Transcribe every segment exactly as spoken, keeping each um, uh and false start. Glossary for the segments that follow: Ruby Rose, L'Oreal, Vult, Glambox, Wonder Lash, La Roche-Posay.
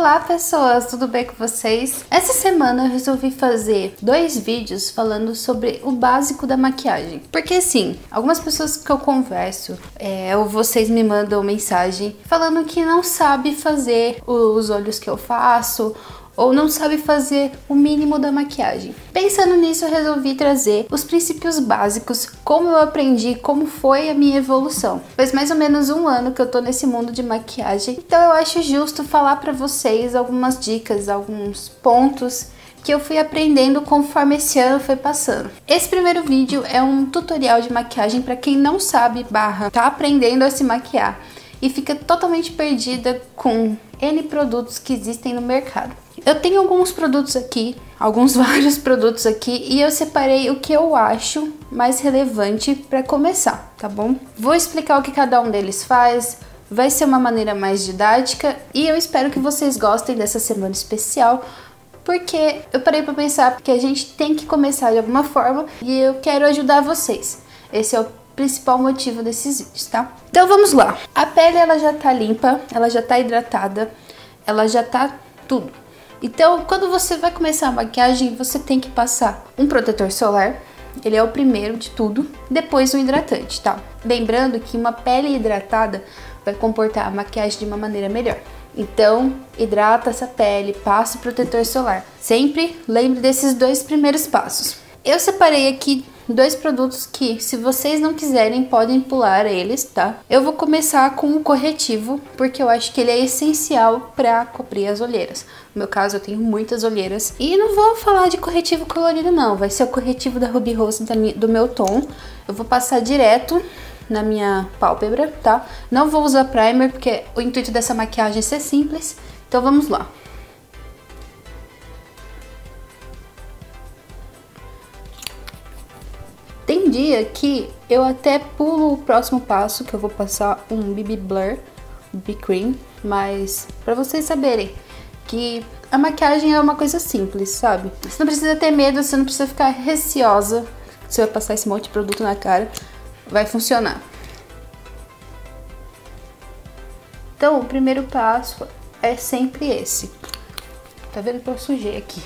Olá pessoas, tudo bem com vocês? Essa semana eu resolvi fazer dois vídeos falando sobre o básico da maquiagem. Porque assim, algumas pessoas que eu converso, é, ou vocês me mandam mensagem falando que não sabe fazer os olhos que eu faço, ou não sabe fazer o mínimo da maquiagem. Pensando nisso, eu resolvi trazer os princípios básicos, como eu aprendi, como foi a minha evolução. Faz mais ou menos um ano que eu tô nesse mundo de maquiagem, então eu acho justo falar pra vocês algumas dicas, alguns pontos que eu fui aprendendo conforme esse ano foi passando. Esse primeiro vídeo é um tutorial de maquiagem pra quem não sabe, barra, tá aprendendo a se maquiar e fica totalmente perdida com N produtos que existem no mercado. Eu tenho alguns produtos aqui, alguns vários produtos aqui, e eu separei o que eu acho mais relevante para começar, tá bom? Vou explicar o que cada um deles faz, vai ser uma maneira mais didática, e eu espero que vocês gostem dessa semana especial, porque eu parei para pensar que a gente tem que começar de alguma forma, e eu quero ajudar vocês. Esse é o principal motivo desses vídeos, tá? Então vamos lá! A pele, ela já tá limpa, ela já tá hidratada, ela já tá tudo. Então, quando você vai começar a maquiagem, você tem que passar um protetor solar, ele é o primeiro de tudo, depois um hidratante, tá? Lembrando que uma pele hidratada vai comportar a maquiagem de uma maneira melhor. Então, hidrata essa pele, passa o protetor solar. Sempre lembre desses dois primeiros passos. Eu separei aqui dois produtos que, se vocês não quiserem, podem pular eles, tá? Eu vou começar com o corretivo, porque eu acho que ele é essencial pra cobrir as olheiras. No meu caso, eu tenho muitas olheiras. E não vou falar de corretivo colorido, não. Vai ser o corretivo da Ruby Rose do meu tom. Eu vou passar direto na minha pálpebra, tá? Não vou usar primer, porque o intuito dessa maquiagem é ser simples. Então, vamos lá. Tem dia que eu até pulo o próximo passo, que eu vou passar um B B Blur, B B Cream, mas pra vocês saberem que a maquiagem é uma coisa simples, sabe? Você não precisa ter medo, você não precisa ficar receosa, você vai passar esse monte de produto na cara, vai funcionar. Então, o primeiro passo é sempre esse. Tá vendo que eu sujei aqui?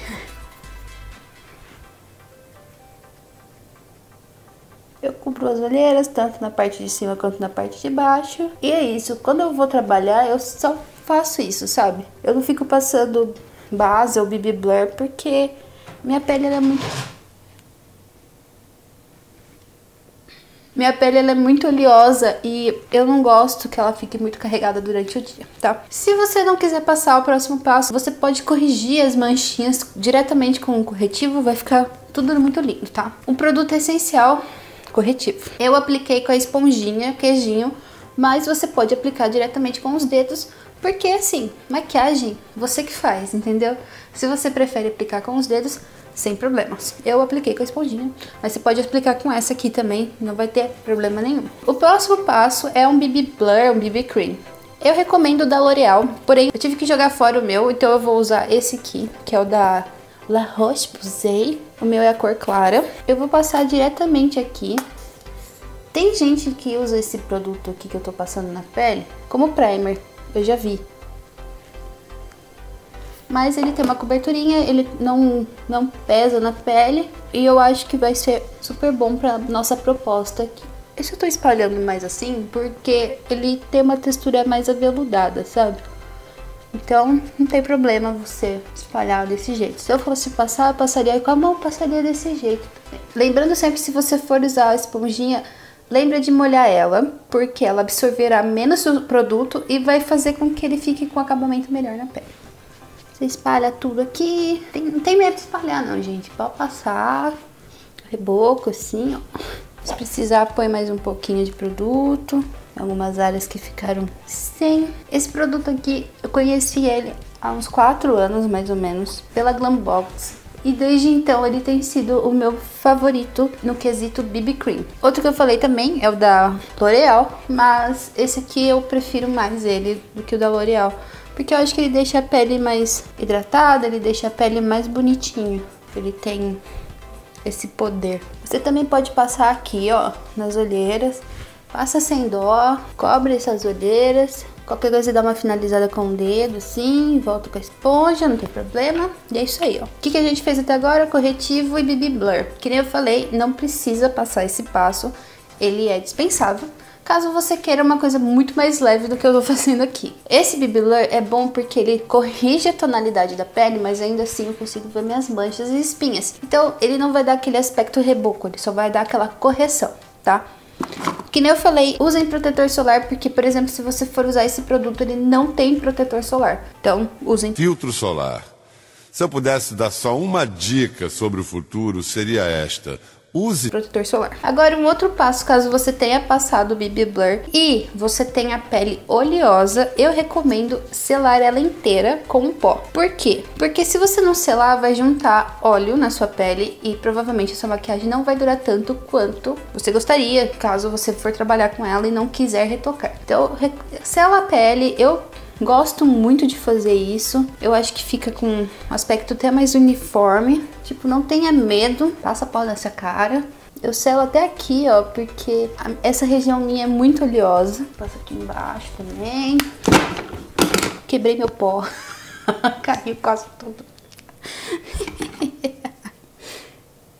Eu cubro as olheiras, tanto na parte de cima quanto na parte de baixo. E é isso, quando eu vou trabalhar, eu só faço isso, sabe? Eu não fico passando base ou B B Blur, porque minha pele, ela é muito... Minha pele, ela é muito oleosa e eu não gosto que ela fique muito carregada durante o dia, tá? Se você não quiser passar o próximo passo, você pode corrigir as manchinhas diretamente com o corretivo, vai ficar tudo muito lindo, tá? Um produto essencial... corretivo. Eu apliquei com a esponjinha, queijinho, mas você pode aplicar diretamente com os dedos, porque assim, maquiagem, você que faz, entendeu? Se você prefere aplicar com os dedos, sem problemas. Eu apliquei com a esponjinha, mas você pode aplicar com essa aqui também, não vai ter problema nenhum. O próximo passo é um B B Blur, um B B Cream. Eu recomendo da L'Oreal, porém eu tive que jogar fora o meu, então eu vou usar esse aqui, que é o da La Roche-Posay, o meu é a cor clara. Eu vou passar diretamente aqui. Tem gente que usa esse produto aqui que eu tô passando na pele como primer, eu já vi. Mas ele tem uma coberturinha, ele não, não pesa na pele e eu acho que vai ser super bom pra nossa proposta aqui. Esse eu tô espalhando mais assim porque ele tem uma textura mais aveludada, sabe? Então, não tem problema você espalhar desse jeito. Se eu fosse passar, eu passaria com a mão, passaria desse jeito. Lembrando sempre, se você for usar a esponjinha, lembra de molhar ela, porque ela absorverá menos o produto e vai fazer com que ele fique com um acabamento melhor na pele. Você espalha tudo aqui. Tem, não tem medo de espalhar não, gente. Pode passar, reboco assim, ó. Se precisar, põe mais um pouquinho de produto. Algumas áreas que ficaram sem. Esse produto aqui, eu conheci ele há uns quatro anos, mais ou menos, pela Glambox. E desde então ele tem sido o meu favorito no quesito B B Cream. Outro que eu falei também é o da L'Oreal, mas esse aqui eu prefiro mais ele do que o da L'Oreal, porque eu acho que ele deixa a pele mais hidratada, ele deixa a pele mais bonitinha. Ele tem esse poder. Você também pode passar aqui, ó, nas olheiras. Passa sem dó, cobre essas olheiras, Qualquer coisa você dá uma finalizada com o dedo, assim, volta com a esponja, não tem problema. E é isso aí, ó. O que, que a gente fez até agora? Corretivo e B B Blur. Que nem eu falei, não precisa passar esse passo, ele é dispensável. Caso você queira uma coisa muito mais leve do que eu tô fazendo aqui. Esse B B Blur é bom porque ele corrige a tonalidade da pele, mas ainda assim eu consigo ver minhas manchas e espinhas. Então ele não vai dar aquele aspecto reboco, ele só vai dar aquela correção, tá? Que nem eu falei, usem protetor solar, porque, por exemplo, se você for usar esse produto, ele não tem protetor solar. Então, usem filtro solar. Se eu pudesse dar só uma dica sobre o futuro, seria esta. Use protetor solar. Agora, um outro passo, caso você tenha passado o B B Blur e você tenha a pele oleosa, eu recomendo selar ela inteira com um pó. Por quê? Porque se você não selar, vai juntar óleo na sua pele e provavelmente a sua maquiagem não vai durar tanto quanto você gostaria, caso você for trabalhar com ela e não quiser retocar. Então, sela a pele, eu... gosto muito de fazer isso, eu acho que fica com um aspecto até mais uniforme, tipo, não tenha medo, passa pó nessa cara. Eu selo até aqui, ó, porque essa região minha é muito oleosa. Passa aqui embaixo também. Quebrei meu pó, caiu quase tudo.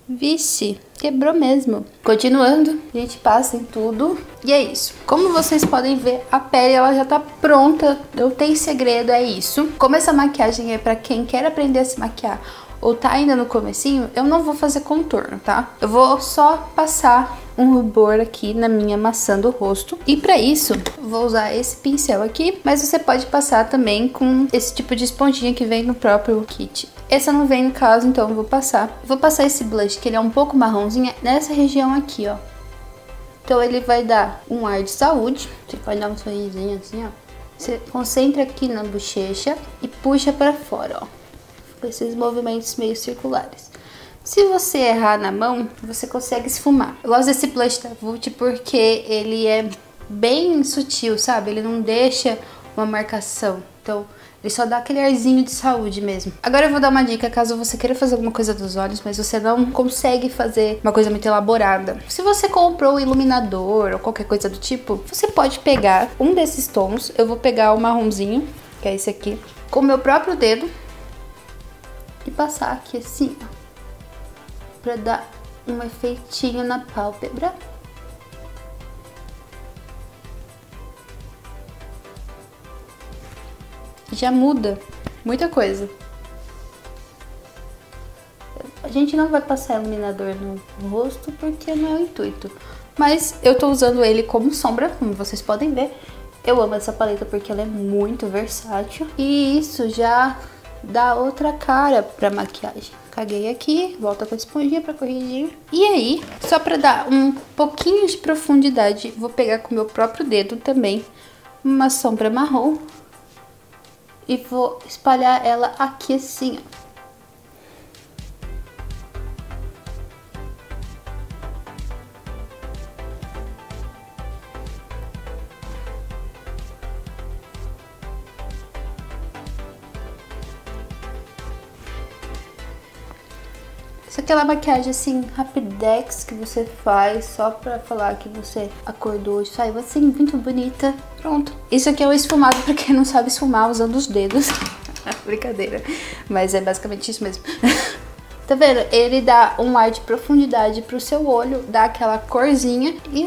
Vixe, quebrou mesmo. Continuando, a gente passa em tudo. E é isso. Como vocês podem ver, a pele ela já tá pronta. Não tem segredo, é isso. Como essa maquiagem é pra quem quer aprender a se maquiar ou tá ainda no comecinho, eu não vou fazer contorno, tá? Eu vou só passar um rubor aqui na minha maçã do rosto. E pra isso, vou usar esse pincel aqui. Mas você pode passar também com esse tipo de esponjinha que vem no próprio kit. Essa não vem no caso, então eu vou passar. Vou passar esse blush, que ele é um pouco marronzinha, nessa região aqui, ó. Então ele vai dar um ar de saúde. Você pode dar um sorrisinho assim, ó. Você concentra aqui na bochecha e puxa pra fora, ó. Com esses movimentos meio circulares. Se você errar na mão, você consegue esfumar. Eu gosto desse blush da Vult porque ele é bem sutil, sabe? Ele não deixa uma marcação. Então... ele só dá aquele arzinho de saúde mesmo. Agora eu vou dar uma dica caso você queira fazer alguma coisa dos olhos, mas você não consegue fazer uma coisa muito elaborada. Se você comprou um iluminador ou qualquer coisa do tipo, você pode pegar um desses tons. Eu vou pegar o marronzinho, que é esse aqui, com o meu próprio dedo e passar aqui assim, ó, pra dar um efeitinho na pálpebra. Já muda muita coisa. A gente não vai passar iluminador no, no rosto porque não é o intuito. Mas eu tô usando ele como sombra, como vocês podem ver. Eu amo essa paleta porque ela é muito versátil. E isso já dá outra cara pra maquiagem. Caguei aqui, volta com a esponjinha pra corrigir. E aí, só pra dar um pouquinho de profundidade, vou pegar com o meu próprio dedo também uma sombra marrom. E vou espalhar ela aqui assim, ó. Isso é aquela maquiagem assim, rapidex, que você faz só pra falar que você acordou e saiu assim, muito bonita. Pronto. Isso aqui é o esfumado pra quem não sabe esfumar usando os dedos. Brincadeira. Mas é basicamente isso mesmo. Tá vendo? Ele dá um ar de profundidade pro seu olho, dá aquela corzinha e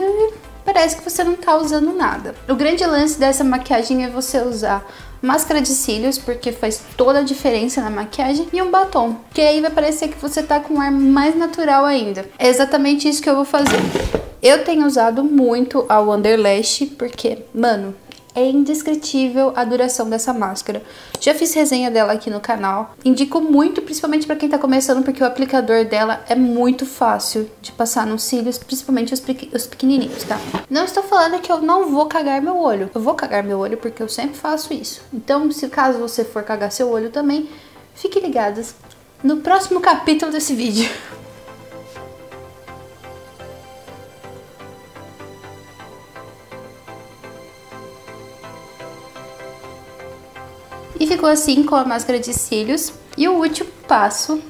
parece que você não tá usando nada. O grande lance dessa maquiagem é você usar máscara de cílios, porque faz toda a diferença na maquiagem, e um batom, que aí vai parecer que você tá com um ar mais natural ainda. É exatamente isso que eu vou fazer. Eu tenho usado muito a Wonder Lash, porque, mano, é indescritível a duração dessa máscara. Já fiz resenha dela aqui no canal. Indico muito, principalmente pra quem tá começando, porque o aplicador dela é muito fácil de passar nos cílios, principalmente os, pequ os pequenininhos, tá? Não estou falando que eu não vou cagar meu olho. Eu vou cagar meu olho porque eu sempre faço isso. Então, se caso você for cagar seu olho também, fiquem ligados no próximo capítulo desse vídeo. E ficou assim com a máscara de cílios. E o último passo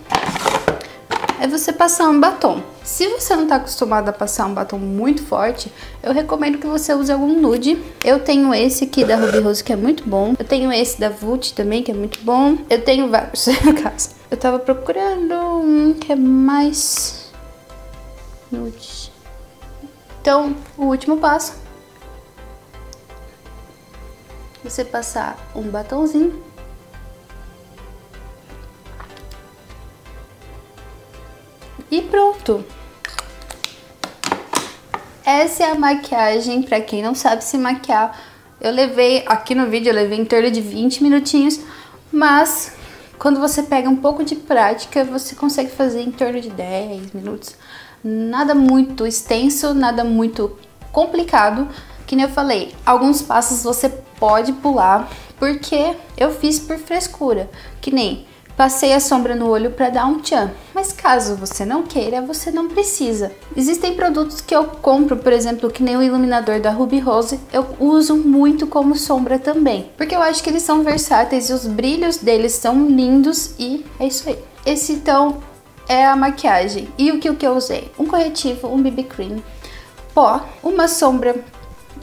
é você passar um batom. Se você não está acostumado a passar um batom muito forte, eu recomendo que você use algum nude. Eu tenho esse aqui da Ruby Rose, que é muito bom. Eu tenho esse da Vult também, que é muito bom. Eu tenho vários, no caso. Eu tava procurando um que é mais nude. Então, o último passo. Você passar um batomzinho. E pronto! Essa é a maquiagem. Pra quem não sabe se maquiar, eu levei, aqui no vídeo eu levei em torno de vinte minutinhos, mas quando você pega um pouco de prática, você consegue fazer em torno de dez minutos. Nada muito extenso, nada muito complicado. Que nem eu falei, alguns passos você pode pular, porque eu fiz por frescura, que nem passei a sombra no olho para dar um tchan, mas caso você não queira, você não precisa. Existem produtos que eu compro, por exemplo, que nem o iluminador da Ruby Rose, eu uso muito como sombra também, porque eu acho que eles são versáteis e os brilhos deles são lindos e é isso aí. Esse então é a maquiagem. E o que, o que eu usei? Um corretivo, um B B cream, pó, uma sombra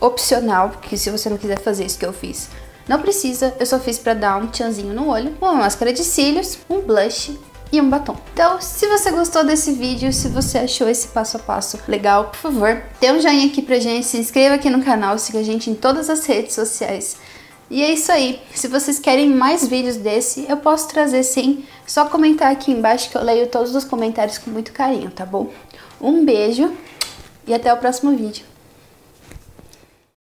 opcional, porque se você não quiser fazer isso que eu fiz, não precisa, eu só fiz pra dar um tchanzinho no olho, uma máscara de cílios, um blush e um batom. Então, se você gostou desse vídeo, se você achou esse passo a passo legal, por favor, dê um joinha aqui pra gente, se inscreva aqui no canal, siga a gente em todas as redes sociais. E é isso aí, se vocês querem mais vídeos desse, eu posso trazer sim, só comentar aqui embaixo que eu leio todos os comentários com muito carinho, tá bom? Um beijo e até o próximo vídeo.